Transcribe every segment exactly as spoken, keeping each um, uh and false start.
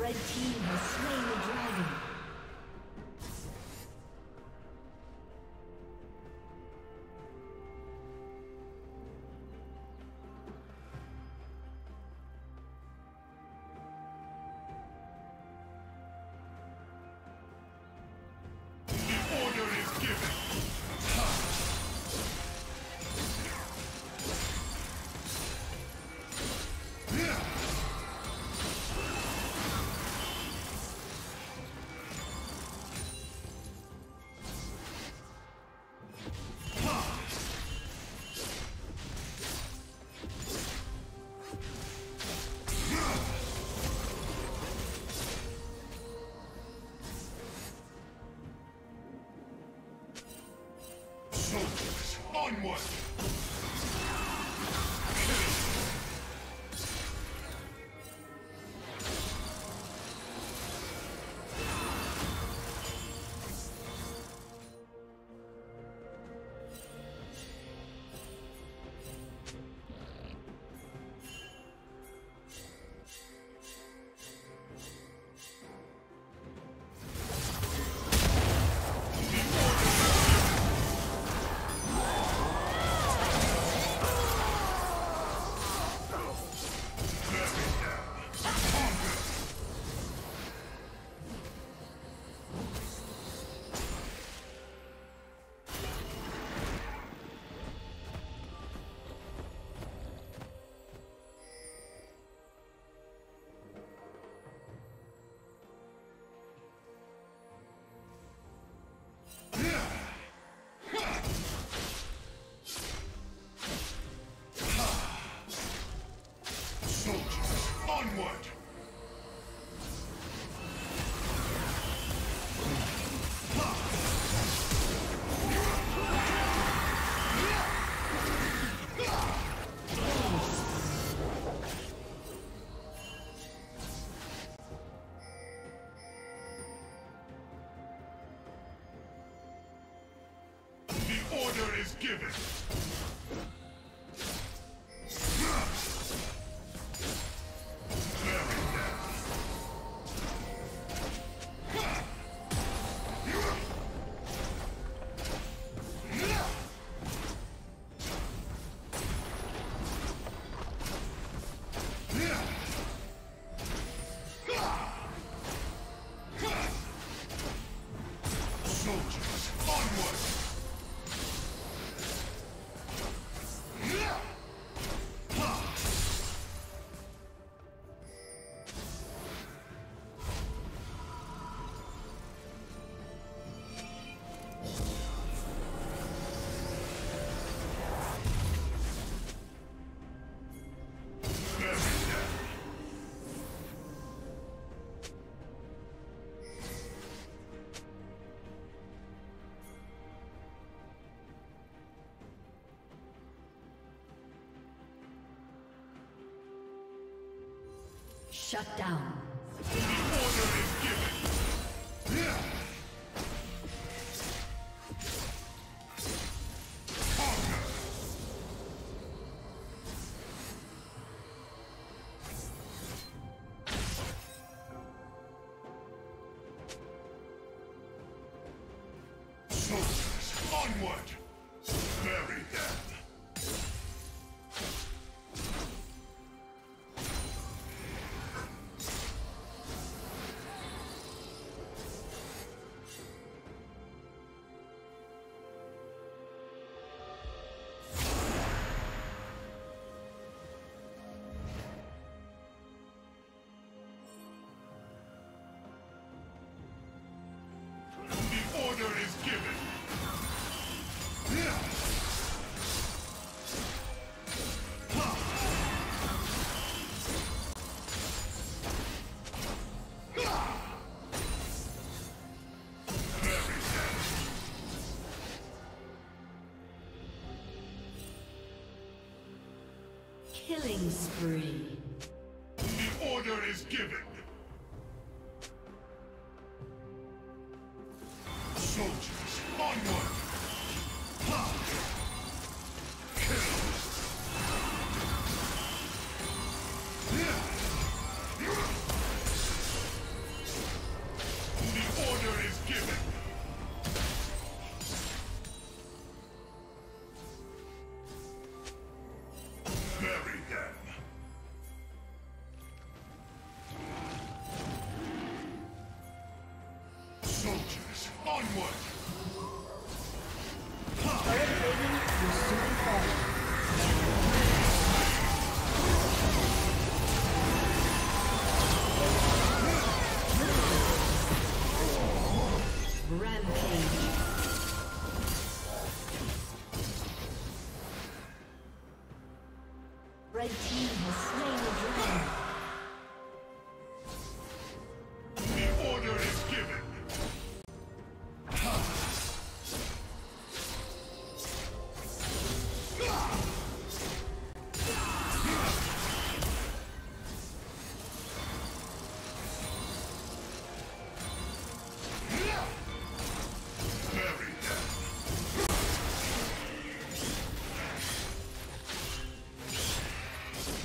Red team has slain the dragon. is given. Shut down. The order is given. Conquer. Soldiers, onward. Bury them. Order is given. Killing spree. The order is given. Soldiers, onward! Ha! Kill! The order is given! Bury them! Soldiers, onward! Red team has slain the dragon.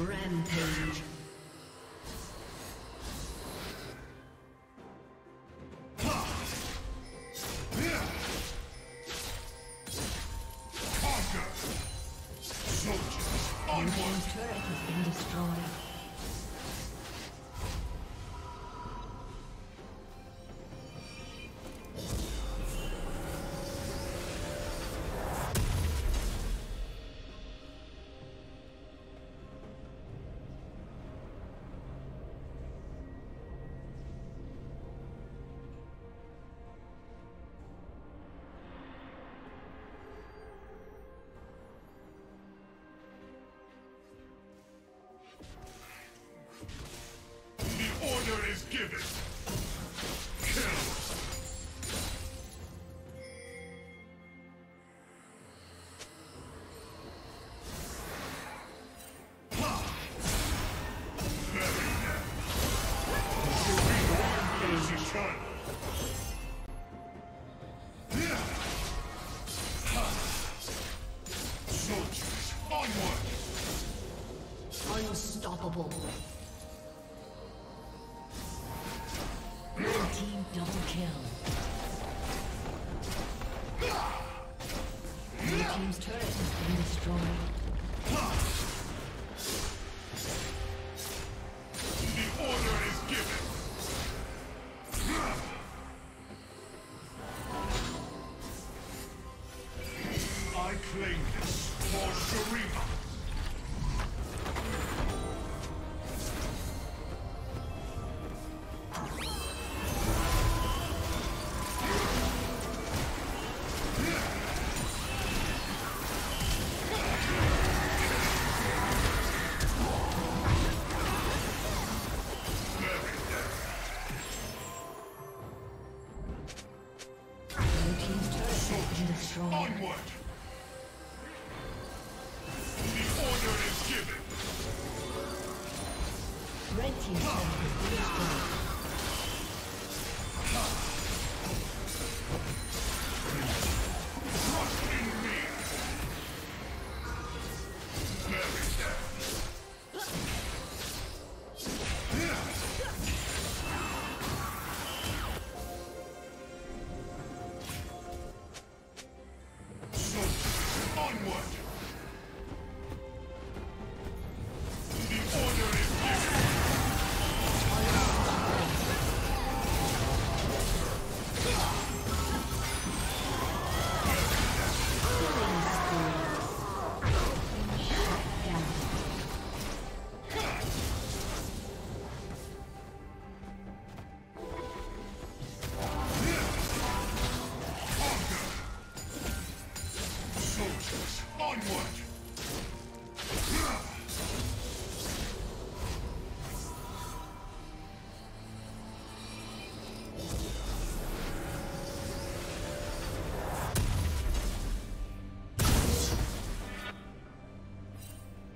Rampage. Conquer. Soldiers, onward. The turret has been destroyed. You Double kill. Red team double kill. Blue team's turret has been destroyed.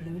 Blue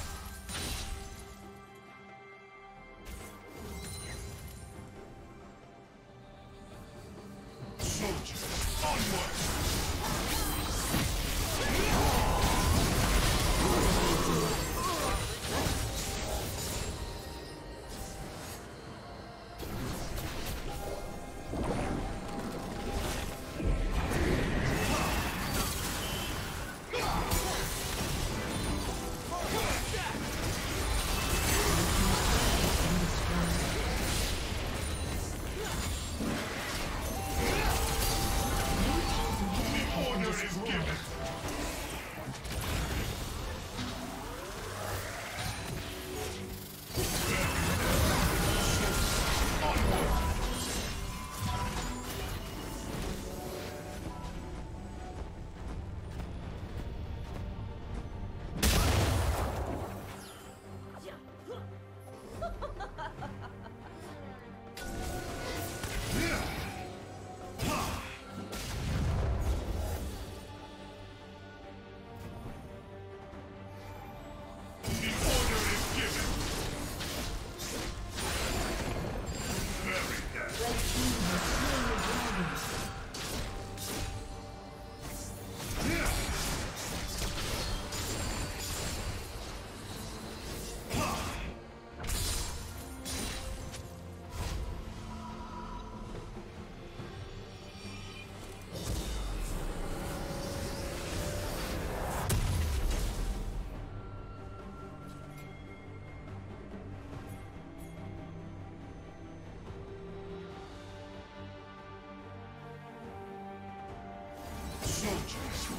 Onward! The order is given!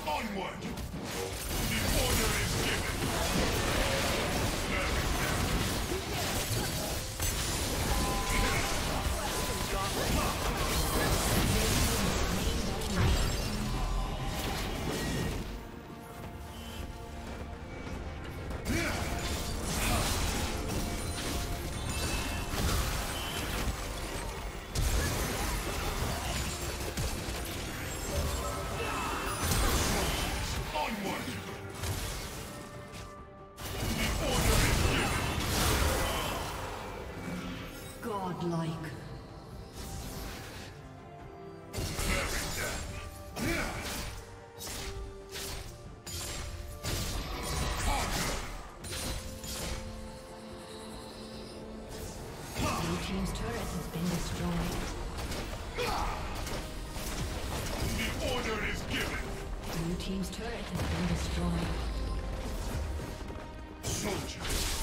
Very well. godlike. Team's turret has been destroyed. Soldiers,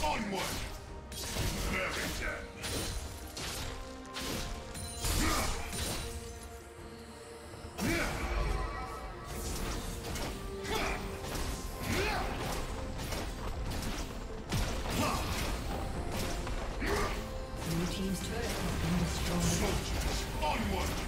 onward!